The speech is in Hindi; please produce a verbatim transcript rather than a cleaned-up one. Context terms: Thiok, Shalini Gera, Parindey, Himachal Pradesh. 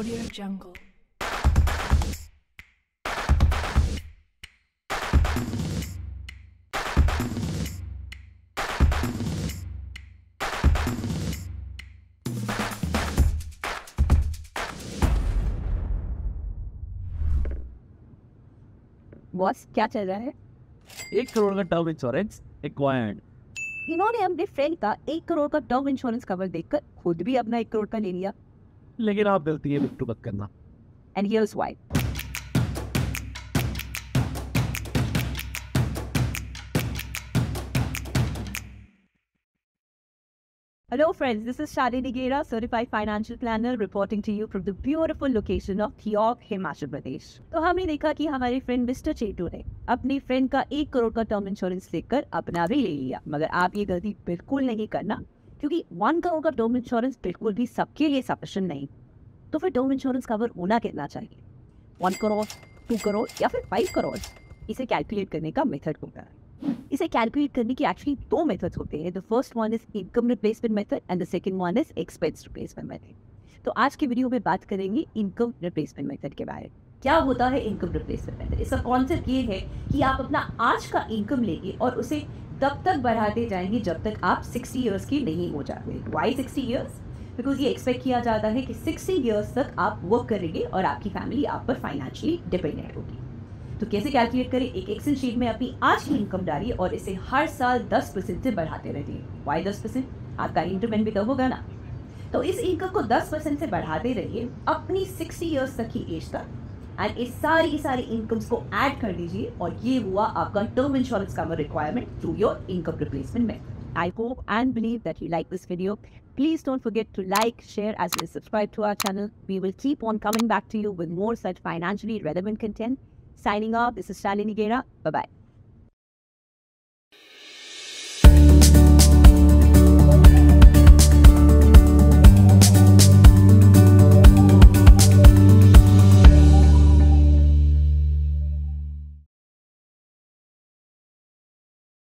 Audio Jungle. बॉस क्या चल रहा है? एक करोड़ का टर्म इंश्योरेंस एक्वायर्ड। इन्होंने अपने फ्रेंड का एक करोड़ का टर्म इंश्योरेंस कवर देखकर खुद भी अपना एक करोड़ का ले लिया। लेकिन आप गलती है बिट्टू मत करना। And here's why. Hello friends, this is Shalini Gera, certified financial planner, reporting to you from the beautiful location of Thiok, Himachal Pradesh. तो हमने देखा कि हमारे फ्रेंड मिस्टर चेटू ने अपने फ्रेंड का एक करोड़ का टर्म इंश्योरेंस लेकर अपना भी ले लिया। मगर आप ये गलती बिल्कुल नहीं करना, क्योंकि वन करोड़ का टर्म इंश्योरेंस बिल्कुल भी सबके लिए सफिशिएंट नहीं। तो फिर टर्म इंश्योरेंस कवर होना कितना चाहिए? वन करोड़, टू करोड़ या फिर फाइव करोड़? इसे कैलकुलेट करने का मेथड होता है। इसे कैलकुलेट करने की एक्चुअली दो मेथड्स होते हैं। The first one is income replacement method and the second one is expense replacement method. तो आज के वीडियो में बात करेंगे इनकम रिप्लेसमेंट मेथड के बारे में। क्या होता है इनकम रिप्लेसमेंट मेथड? इसका कॉन्सेप्ट ये है कि आप अपना आज का इनकम लेंगे और उसे तब तक बढ़ाते जाएंगे जब तक आप सिक्सटी ईयर्स की नहीं हो जाते। Why sixty years? बिकॉज ये एक्सपेक्ट किया जाता है कि सिक्सटी ईयर्स तक आप वर्क करेंगे और आपकी फैमिली आप पर फाइनेंशियली डिपेंडेंट होगी। तो कैसे कैलकुलेट करें? एक एक्सेल शीट में अपनी आज की इनकम डालिए और इसे हर साल दस परसेंट से बढ़ाते रहिए। वाई दस परसेंट? आपका इंक्रीमेंट भी कब होगा ना। तो इस इनकम को दस परसेंट से बढ़ाते रहिए अपनी सिक्सटी इयर्स तक की एज तक, एंड इस सारी सारी इनकम्स को ऐड कर दीजिए। और ये हुआ आपका term insurance cover requirement through your income replacement method. I hope and believe that you like this video. Please don't forget to like, share, as well as subscribe to our channel. We will keep on coming back to you with more such financially relevant content. Signing off, this is Shalini Gera. Bye-bye.